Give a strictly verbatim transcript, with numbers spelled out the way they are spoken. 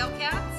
gel cap.